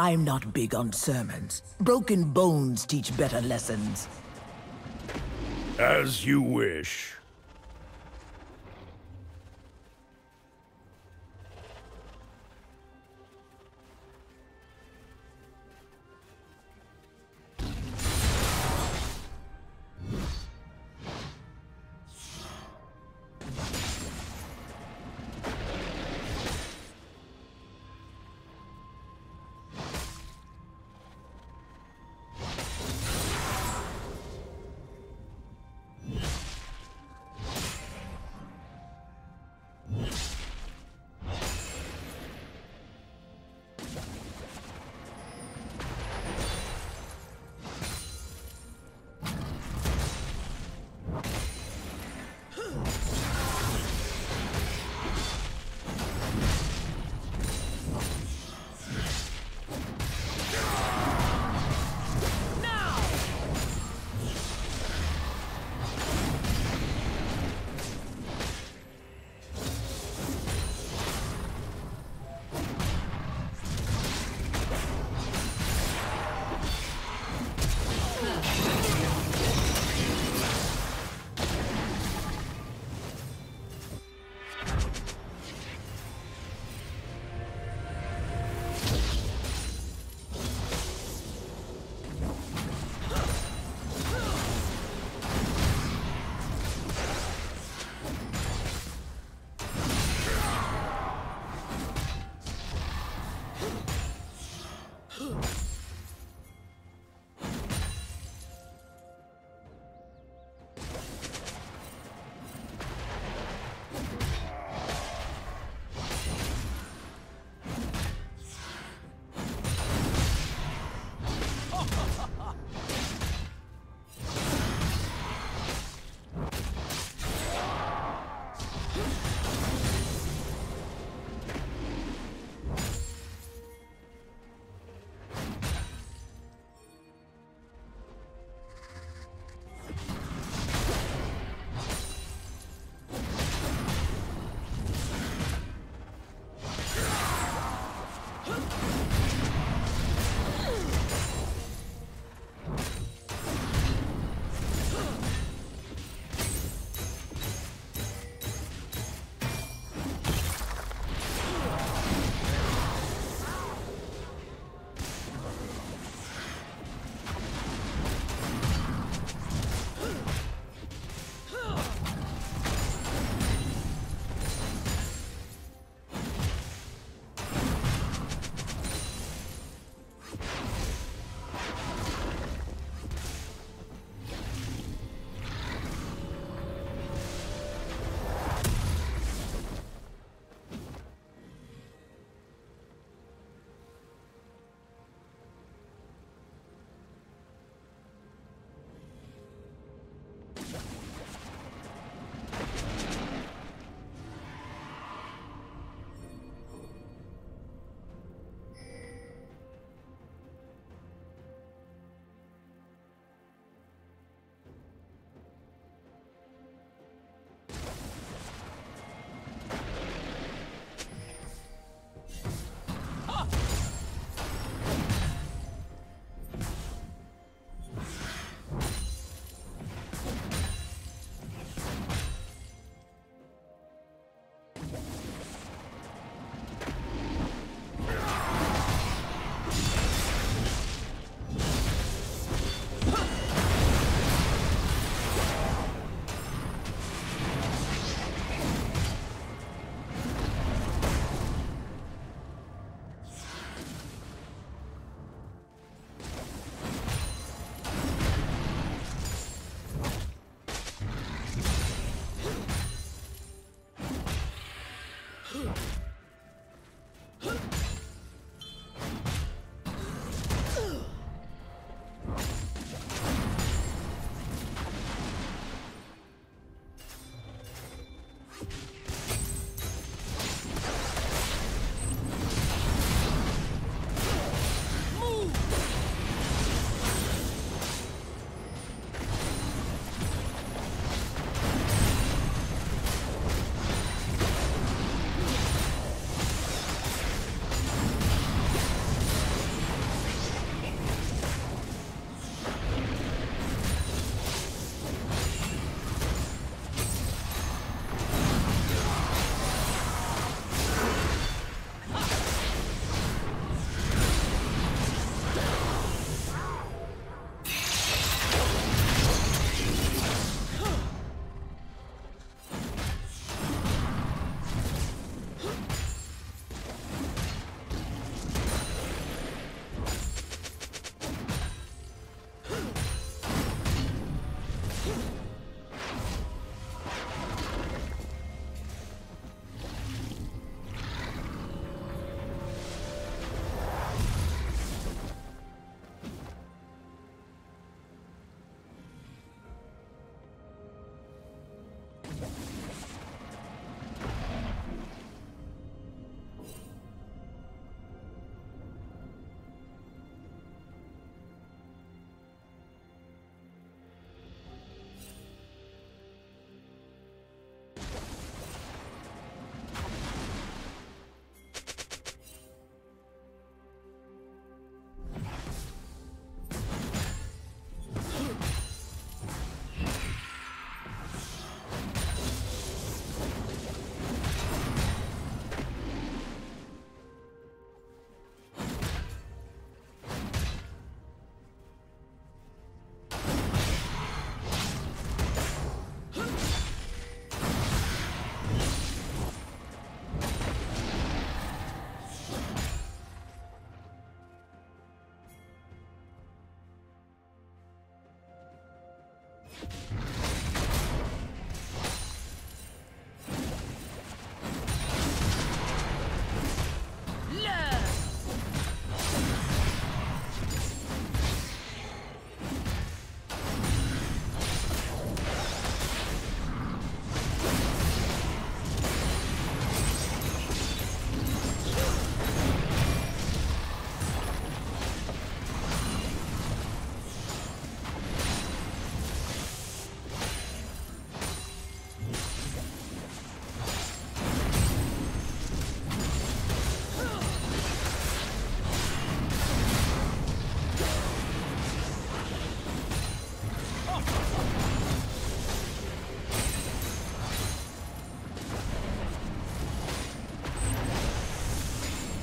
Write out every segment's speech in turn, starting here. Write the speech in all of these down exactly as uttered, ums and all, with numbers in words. I'm not big on sermons. Broken bones teach better lessons. As you wish.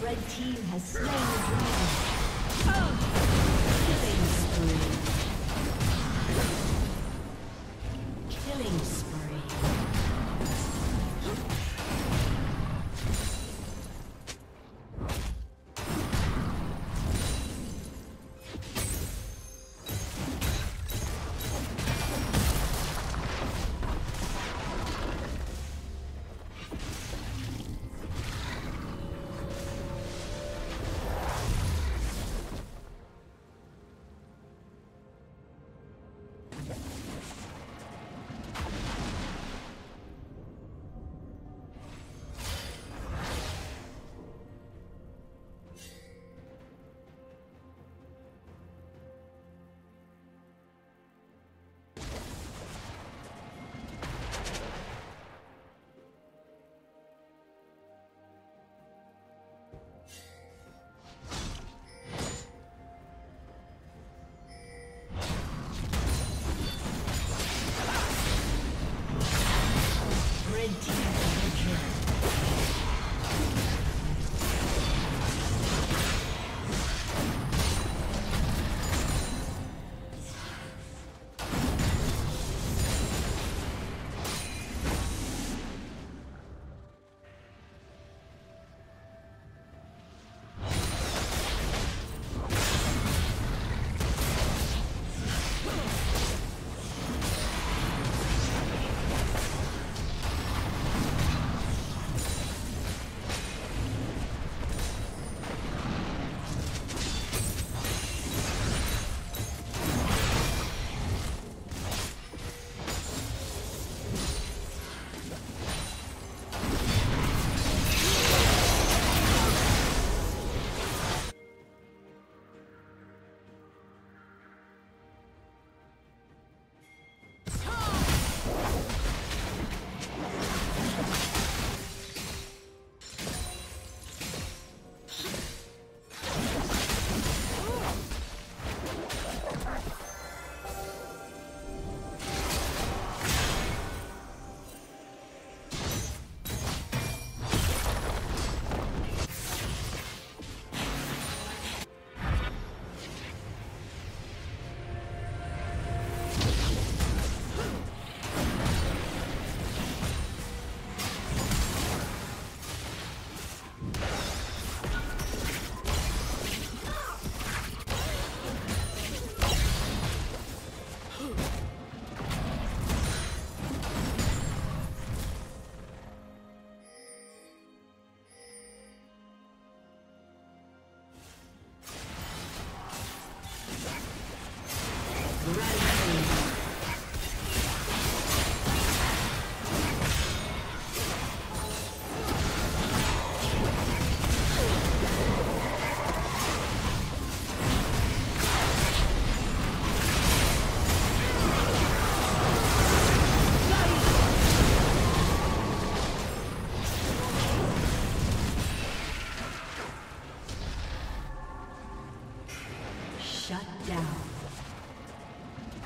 The team has slain the dragon. Oh. Killing spree.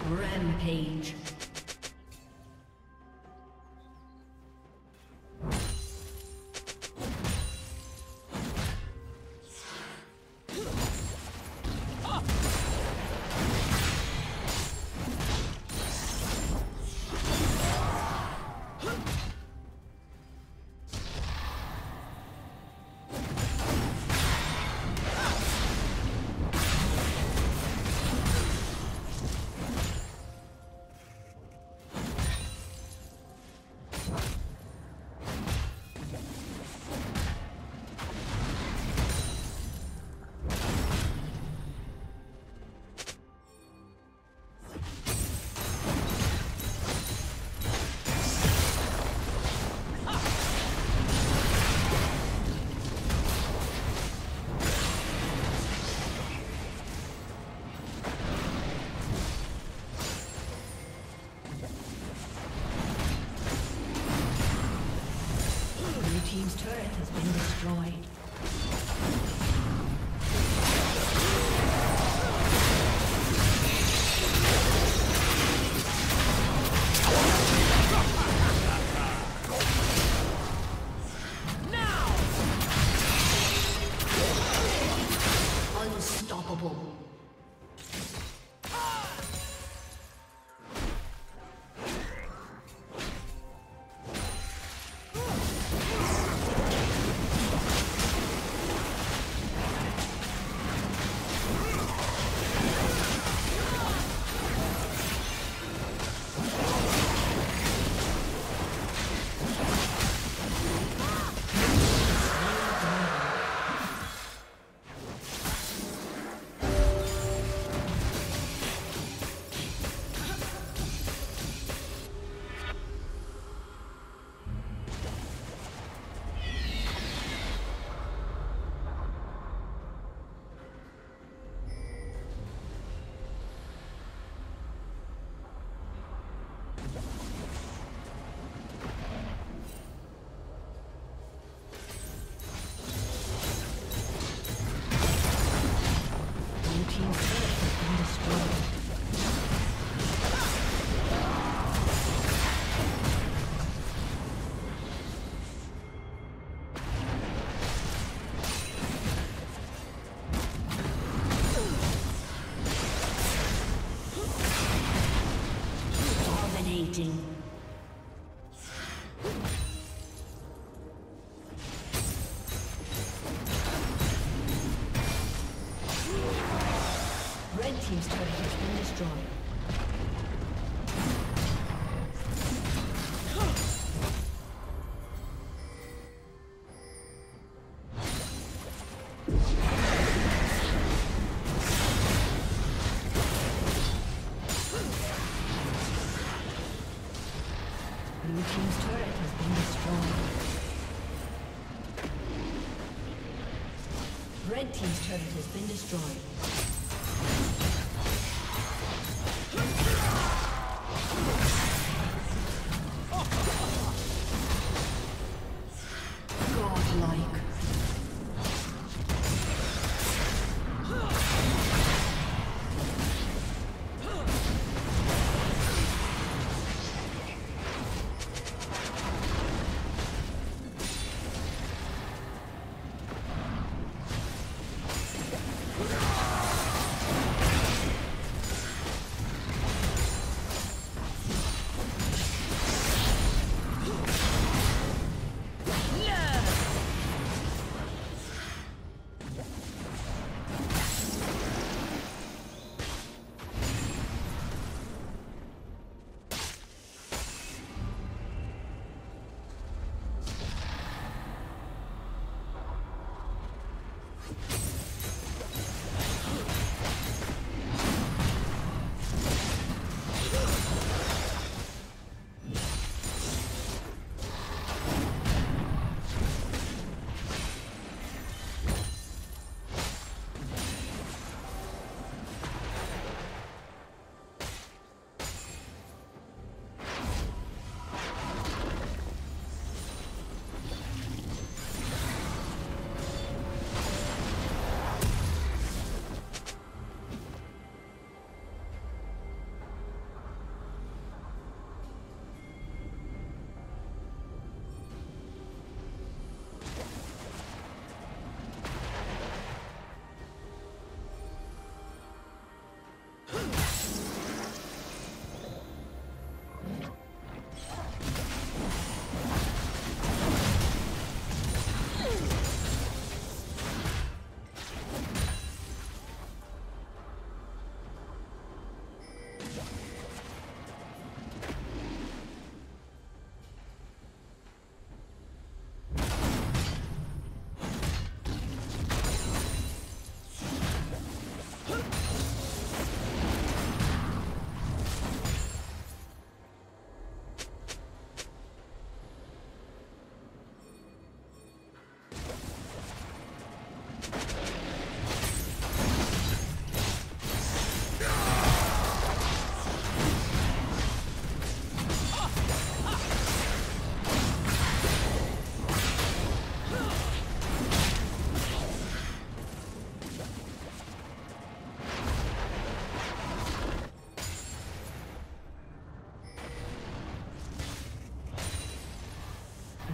Rampage. Team's turret has been destroyed.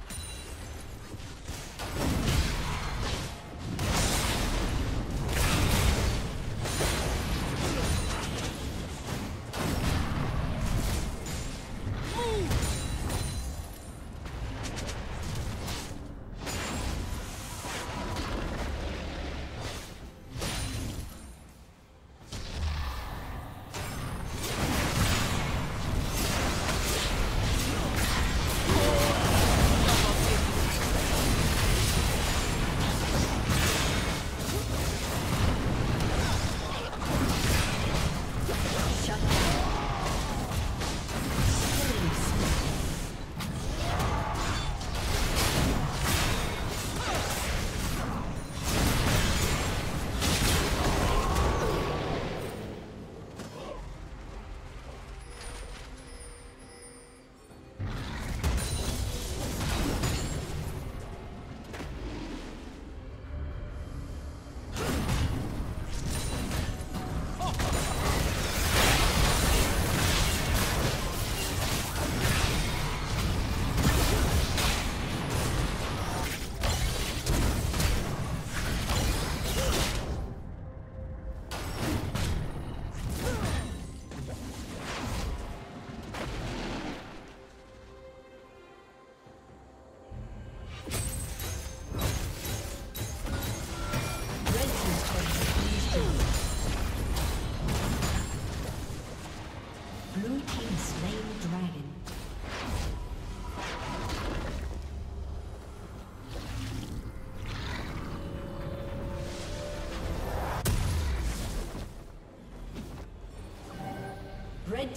destroyed. Red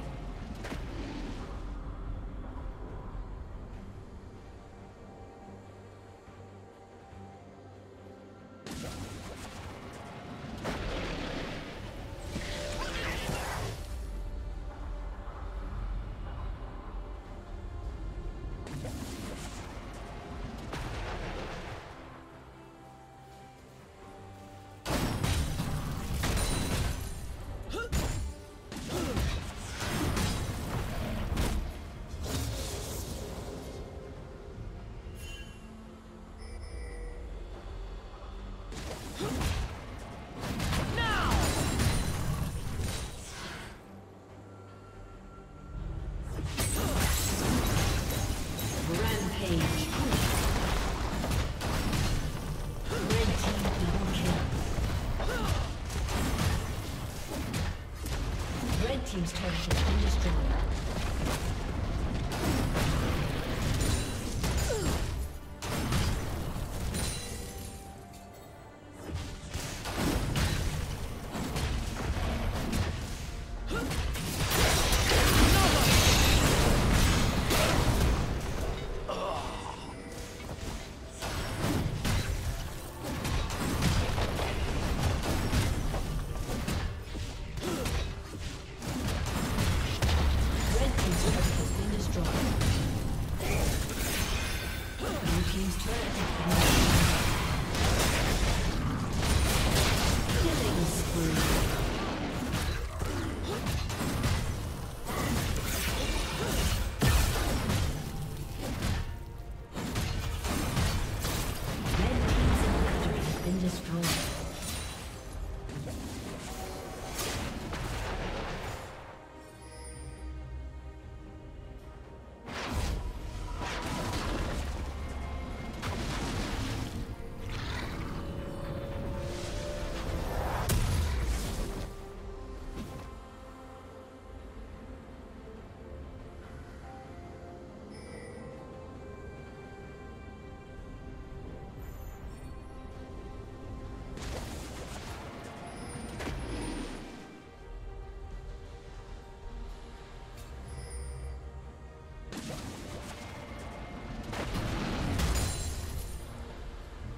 Team's turret has been destroyed.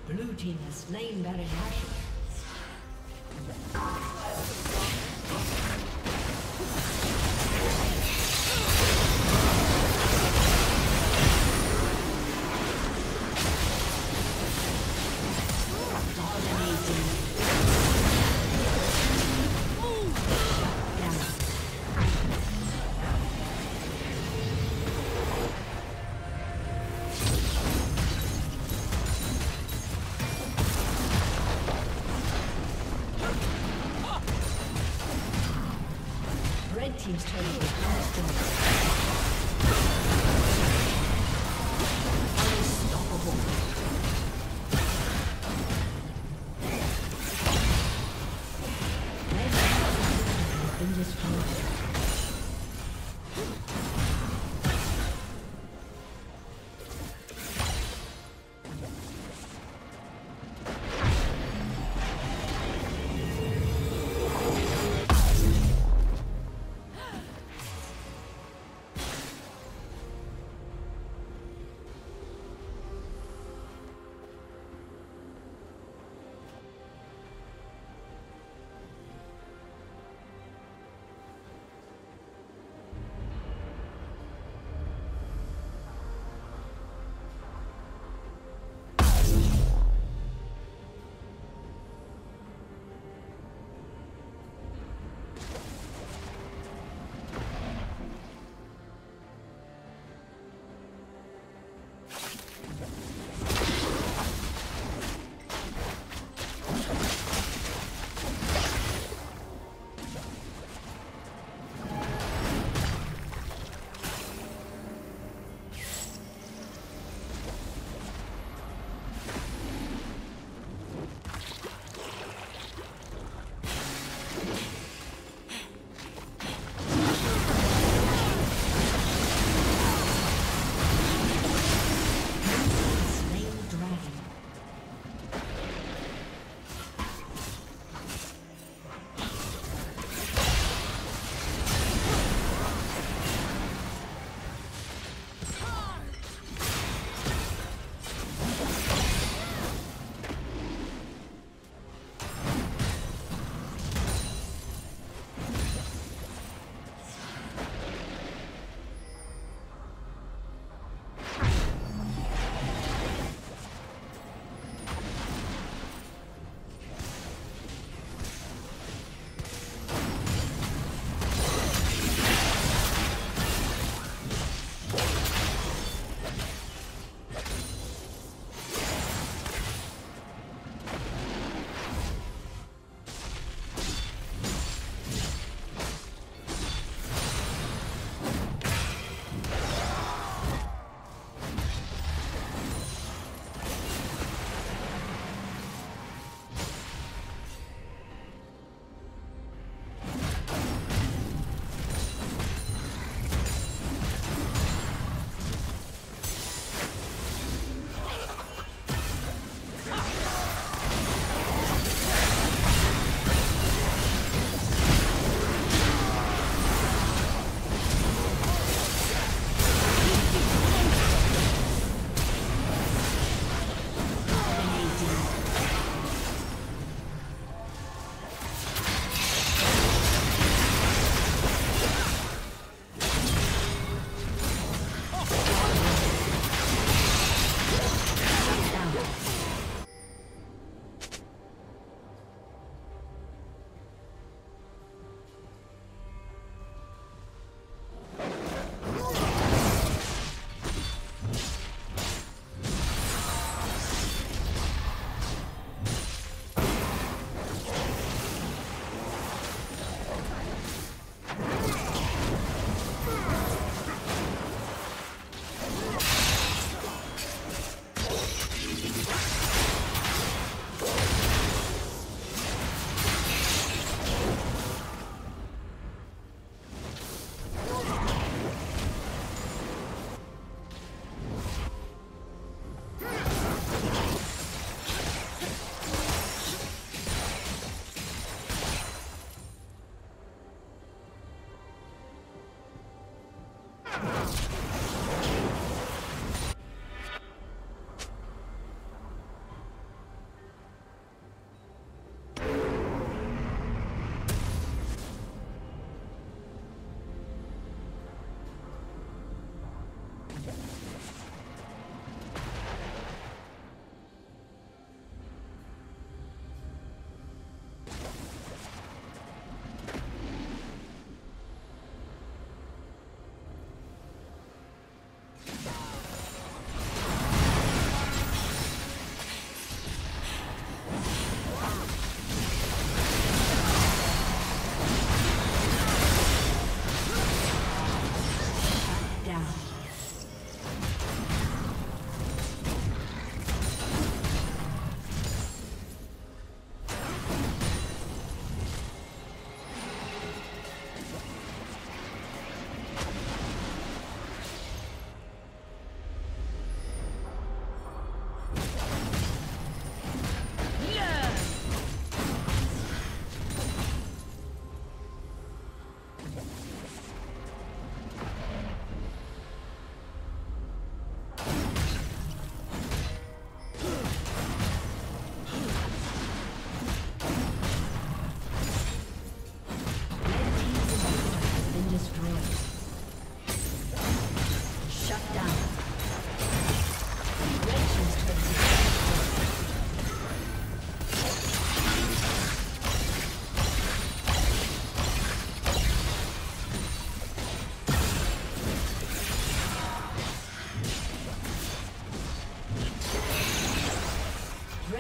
Blue team has slain Baron Nashor. Team's turret has been destroyed. Unstoppable. Red has been destroyed.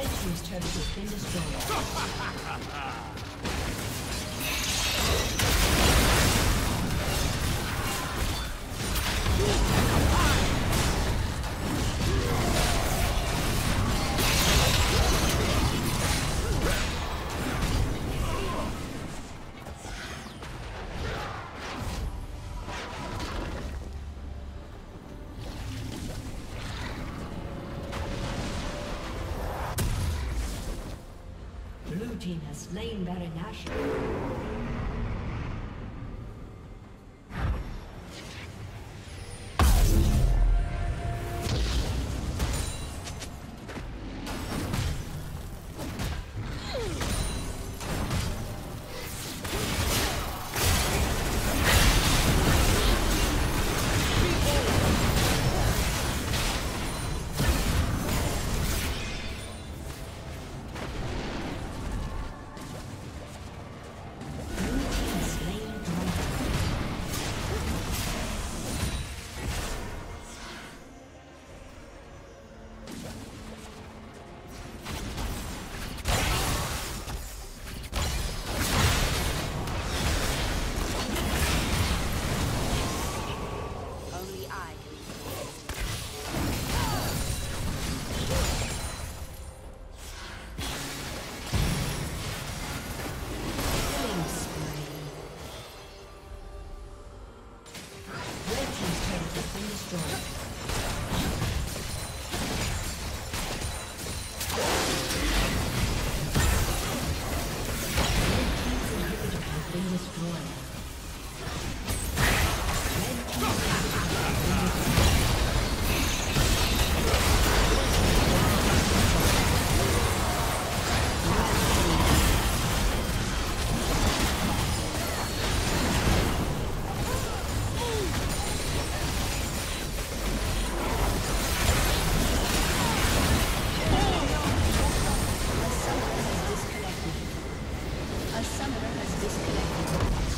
Red team's turret has been destroyed. Team has slain Baron Nashor. A summoner has disconnected.